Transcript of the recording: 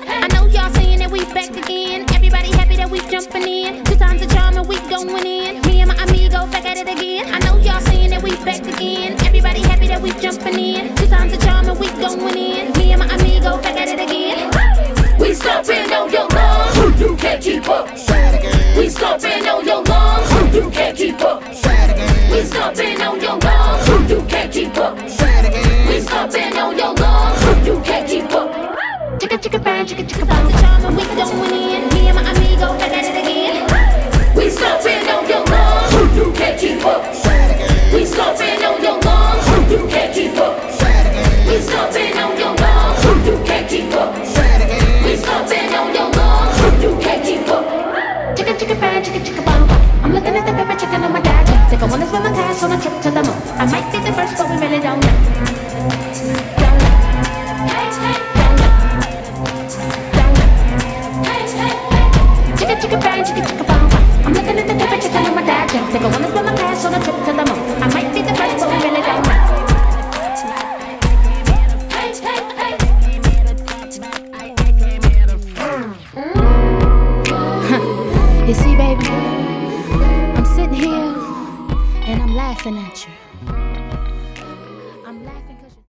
I know y'all saying that we back again. Everybody happy that we jumping in. 2 times a charm and we going in. Me and my amigo back at it again. I know y'all saying that we back again. Everybody happy that we jumping in. 2 times a charm and we going in. Me and my amigo back at it again. We stomping on your lungs, you can't keep up. We stomping on your lungs, you can't keep up. We stomping on your lungs, you can't keep up. We stomping on your lungs, you can't keep up. Chicka chicka bang, chicka chicka bang. The charm and we going in. Me and my amigo back at it again. We stomping on your lungs, you can't keep up. We stomping on your lungs, you can't keep up. We stomping on your lungs, you can't keep up. I'm looking at the paper, checking on my daddy. Take a one to spend my cash on a trip to the moon. I might be the first, but we really don't know. Don't know. Don't know. Chicka chicka bang, chicka chicka bang. I'm looking at the paper, checking on my daddy. Take a one to spend my cash on a trip to the moon. I might be the first, but we really don't know. You see, baby, I'm sitting here and I'm laughing at you.